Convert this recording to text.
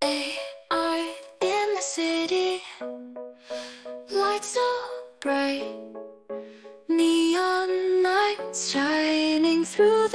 They are in the city, lights so bright, neon lights shining through